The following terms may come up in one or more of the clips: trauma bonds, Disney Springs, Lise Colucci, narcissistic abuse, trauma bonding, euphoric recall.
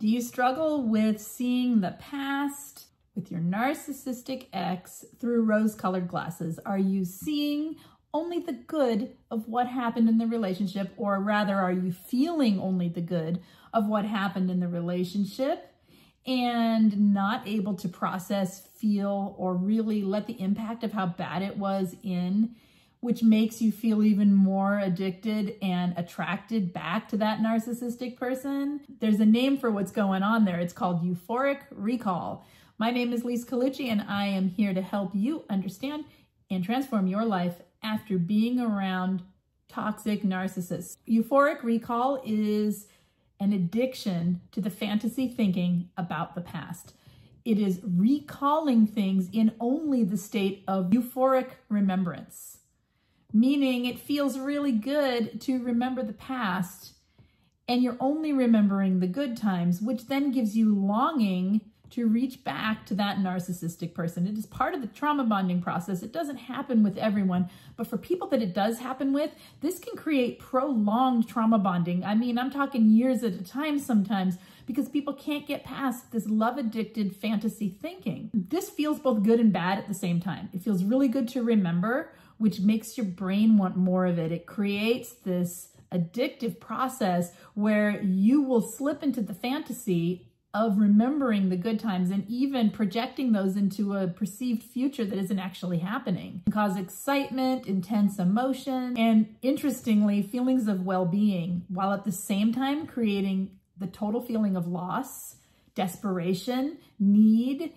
Do you struggle with seeing the past with your narcissistic ex through rose-colored glasses? Are you seeing only the good of what happened in the relationship, or rather, are you feeling only the good of what happened in the relationship and not able to process, feel, or really let the impact of how bad it was in, which makes you feel even more addicted and attracted back to that narcissistic person? There's a name for what's going on there. It's called euphoric recall. My name is Lise Colucci, and I am here to help you understand and transform your life after being around toxic narcissists. Euphoric recall is an addiction to the fantasy thinking about the past. It is recalling things in only the state of euphoric remembrance, meaning it feels really good to remember the past, and you're only remembering the good times, which then gives you longing to reach back to that narcissistic person. It is part of the trauma bonding process. It doesn't happen with everyone, but for people that it does happen with, this can create prolonged trauma bonding. I mean, I'm talking years at a time sometimes, because people can't get past this love-addicted fantasy thinking. This feels both good and bad at the same time. It feels really good to remember, which makes your brain want more of it. It creates this addictive process where you will slip into the fantasy of remembering the good times and even projecting those into a perceived future that isn't actually happening. It can cause excitement, intense emotion, and interestingly, feelings of well-being, while at the same time creating the total feeling of loss, desperation, need,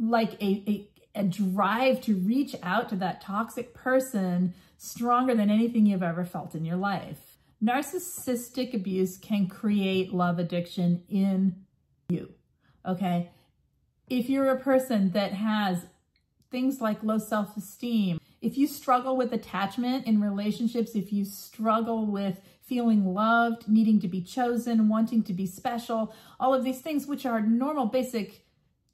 like a drive to reach out to that toxic person stronger than anything you've ever felt in your life. Narcissistic abuse can create love addiction in you, okay? If you're a person that has things like low self-esteem, if you struggle with attachment in relationships, if you struggle with feeling loved, needing to be chosen, wanting to be special, all of these things which are normal, basic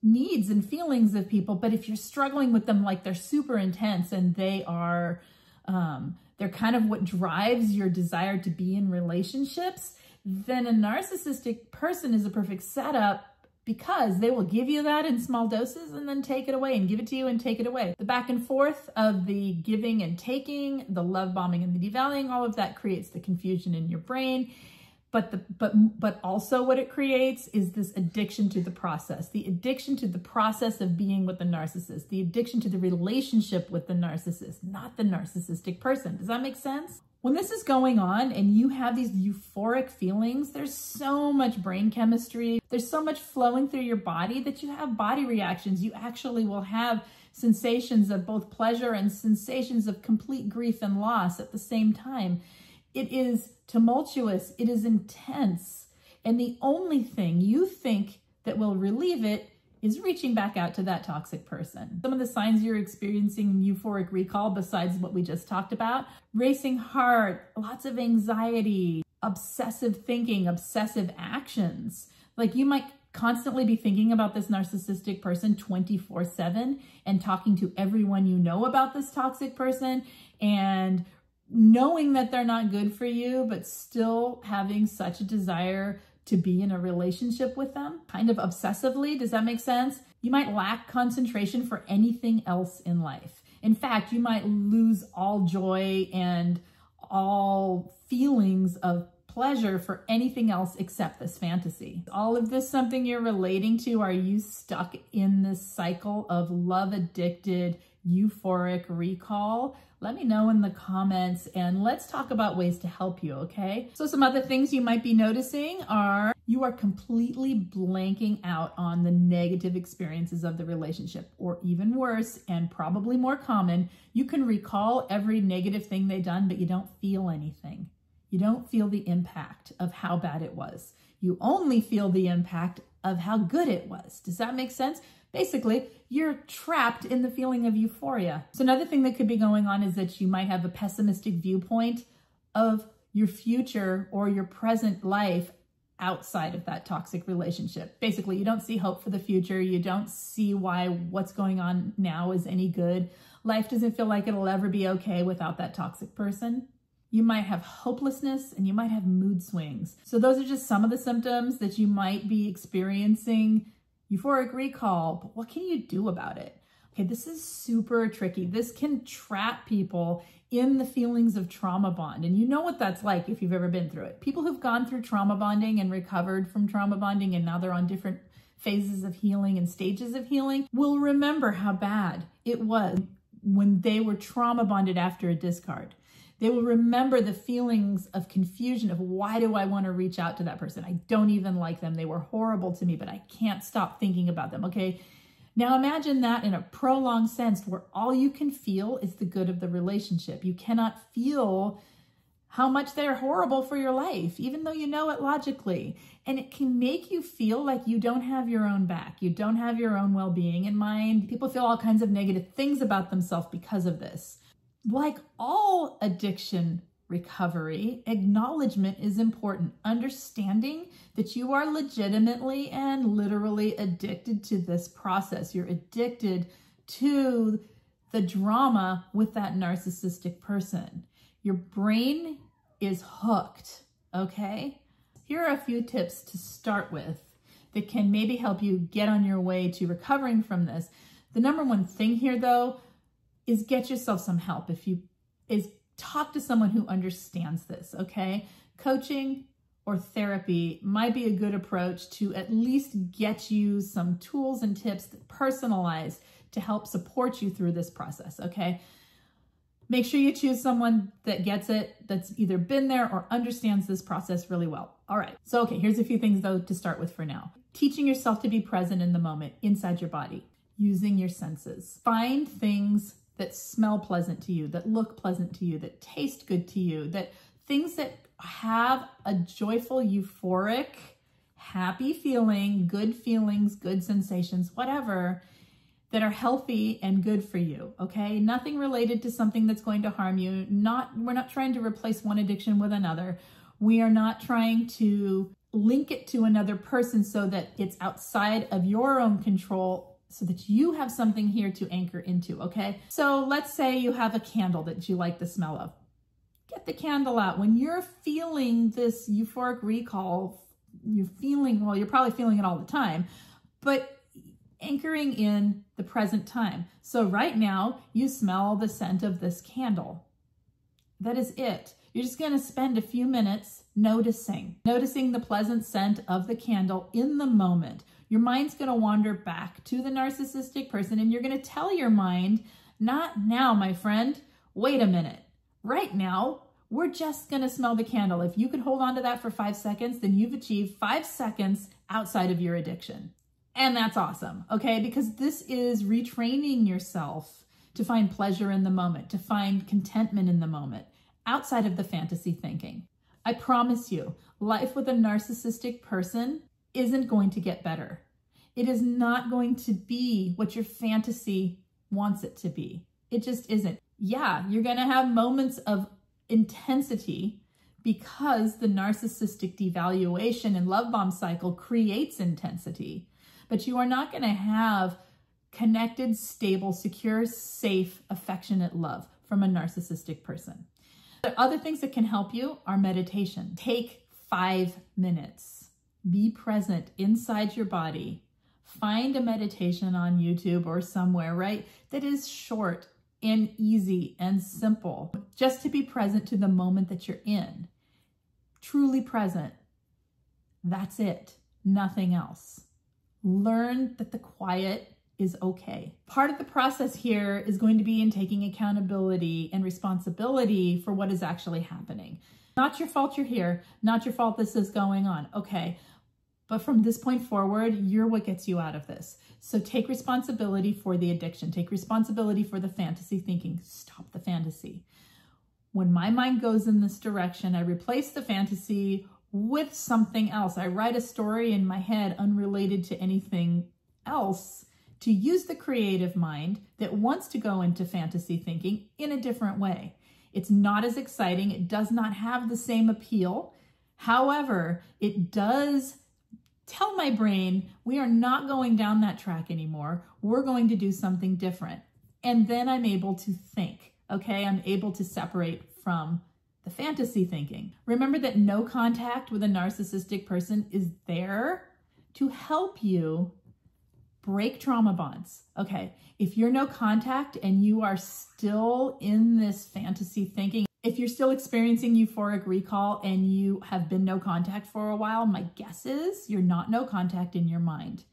needs and feelings of people, but if you're struggling with them like they're super intense and they are, they're kind of what drives your desire to be in relationships, then a narcissistic person is a perfect setup, because they will give you that in small doses and then take it away, and give it to you and take it away. The back and forth of the giving and taking, the love bombing and the devaluing, all of that creates the confusion in your brain. But also what it creates is this addiction to the process, the addiction to the process of being with the narcissist, the addiction to the relationship with the narcissist, not the narcissistic person. Does that make sense? When this is going on and you have these euphoric feelings, there's so much brain chemistry, there's so much flowing through your body that you have body reactions. You actually will have sensations of both pleasure and sensations of complete grief and loss at the same time. It is tumultuous, it is intense, and the only thing you think that will relieve it is reaching back out to that toxic person. Some of the signs you're experiencing euphoric recall, besides what we just talked about: racing heart, lots of anxiety, obsessive thinking, obsessive actions. Like, you might constantly be thinking about this narcissistic person 24/7 and talking to everyone you know about this toxic person and knowing that they're not good for you, but still having such a desire to be in a relationship with them, kind of obsessively. Does that make sense? You might lack concentration for anything else in life. In fact, you might lose all joy and all feelings of pleasure for anything else except this fantasy. All of this something you're relating to? Are you stuck in this cycle of love-addicted, euphoric recall? Let me know in the comments, and let's talk about ways to help you, okay? So some other things you might be noticing are you are completely blanking out on the negative experiences of the relationship, or even worse, and probably more common, you can recall every negative thing they've done, but you don't feel anything. You don't feel the impact of how bad it was. You only feel the impact of how good it was. Does that make sense? Basically, you're trapped in the feeling of euphoria. So another thing that could be going on is that you might have a pessimistic viewpoint of your future or your present life outside of that toxic relationship. Basically, you don't see hope for the future. You don't see why what's going on now is any good. Life doesn't feel like it'll ever be okay without that toxic person. You might have hopelessness and you might have mood swings. So those are just some of the symptoms that you might be experiencing. Euphoric recall, but what can you do about it? Okay, this is super tricky. This can trap people in the feelings of trauma bond. And you know what that's like if you've ever been through it. People who've gone through trauma bonding and recovered from trauma bonding and now they're on different phases of healing and stages of healing will remember how bad it was when they were trauma bonded after a discard. They will remember the feelings of confusion of why do I want to reach out to that person? I don't even like them. They were horrible to me, but I can't stop thinking about them, okay? Now imagine that in a prolonged sense where all you can feel is the good of the relationship. You cannot feel how much they're horrible for your life, even though you know it logically. And it can make you feel like you don't have your own back. You don't have your own well-being in mind. People feel all kinds of negative things about themselves because of this. Like all addiction recovery, acknowledgement is important. Understanding that you are legitimately and literally addicted to this process. You're addicted to the drama with that narcissistic person. Your brain is hooked, okay? Here are a few tips to start with that can maybe help you get on your way to recovering from this. The number one thing here, though, is get yourself some help. Talk to someone who understands this, okay? Coaching or therapy might be a good approach to at least get you some tools and tips that personalize to help support you through this process, okay? Make sure you choose someone that gets it, that's either been there or understands this process really well. All right, so okay, here's a few things though to start with for now. Teaching yourself to be present in the moment, inside your body, using your senses. Find things that smell pleasant to you, that look pleasant to you, that taste good to you, that things that have a joyful, euphoric, happy feeling, good feelings, good sensations, whatever, that are healthy and good for you, okay? Nothing related to something that's going to harm you. We're not trying to replace one addiction with another. We are not trying to link it to another person so that it's outside of your own control so that you have something here to anchor into, okay? So let's say you have a candle that you like the smell of. Get the candle out. When you're feeling this euphoric recall, you're probably feeling it all the time, but anchoring in the present time. So right now, you smell the scent of this candle. That is it. You're just gonna spend a few minutes noticing the pleasant scent of the candle in the moment. Your mind's gonna wander back to the narcissistic person and you're gonna tell your mind, not now, my friend, wait a minute. Right now, we're just gonna smell the candle. If you can hold on to that for 5 seconds, then you've achieved 5 seconds outside of your addiction. And that's awesome, okay? Because this is retraining yourself to find pleasure in the moment, to find contentment in the moment, outside of the fantasy thinking. I promise you, life with a narcissistic person isn't going to get better. It is not going to be what your fantasy wants it to be. It just isn't. Yeah, you're gonna have moments of intensity because the narcissistic devaluation and love bomb cycle creates intensity, but you are not gonna have connected, stable, secure, safe, affectionate love from a narcissistic person. The other things that can help you are meditation. Take 5 minutes. Be present inside your body. Find a meditation on YouTube or somewhere, right? That is short and easy and simple, just to be present to the moment that you're in. Truly present. That's it. Nothing else. Learn that the quiet is okay. Part of the process here is going to be in taking accountability and responsibility for what is actually happening. Not your fault you're here, not your fault this is going on, okay? But from this point forward, you're what gets you out of this. So take responsibility for the addiction, take responsibility for the fantasy thinking, stop the fantasy. When my mind goes in this direction, I replace the fantasy with something else. I write a story in my head unrelated to anything else to use the creative mind that wants to go into fantasy thinking in a different way. It's not as exciting. It does not have the same appeal. However, it does tell my brain, we are not going down that track anymore. We're going to do something different. And then I'm able to think, okay? I'm able to separate from The fantasy thinking. Remember that no contact with a narcissistic person is there to help you break trauma bonds. Okay, if you're no contact and you are still in this fantasy thinking, if you're still experiencing euphoric recall and you have been no contact for a while, my guess is you're not no contact in your mind.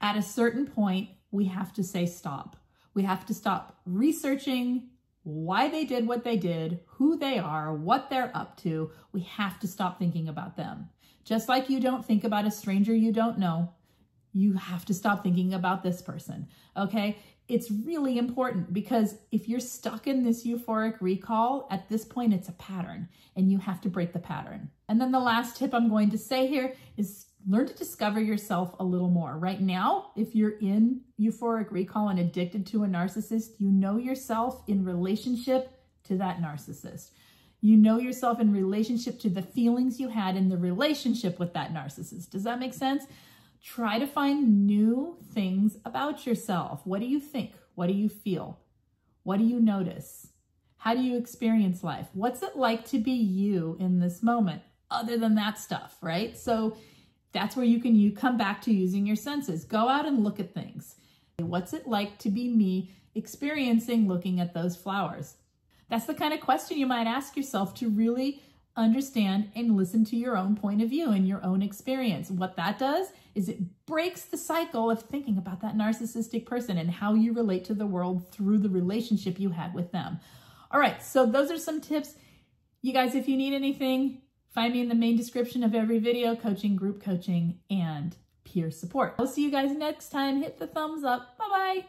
At a certain point, we have to say stop. We have to stop researching why they did what they did, who they are, what they're up to. We have to stop thinking about them. Just like you don't think about a stranger you don't know, you have to stop thinking about this person, okay? It's really important because if you're stuck in this euphoric recall, at this point, it's a pattern and you have to break the pattern. And then the last tip I'm going to say here is learn to discover yourself a little more. Right now, if you're in euphoric recall and addicted to a narcissist, you know yourself in relationship to that narcissist. You know yourself in relationship to the feelings you had in the relationship with that narcissist. Does that make sense? Try to find new things about yourself. What do you think? What do you feel? What do you notice? How do you experience life? What's it like to be you in this moment other than that stuff, right? So that's where you come back to using your senses. Go out and look at things. What's it like to be me experiencing looking at those flowers? That's the kind of question you might ask yourself to really understand and listen to your own point of view and your own experience. What that does is it breaks the cycle of thinking about that narcissistic person and how you relate to the world through the relationship you had with them. All right, so those are some tips. You guys, if you need anything, find me in the main description of every video, coaching, group coaching, and peer support. I'll see you guys next time. Hit the thumbs up. Bye-bye.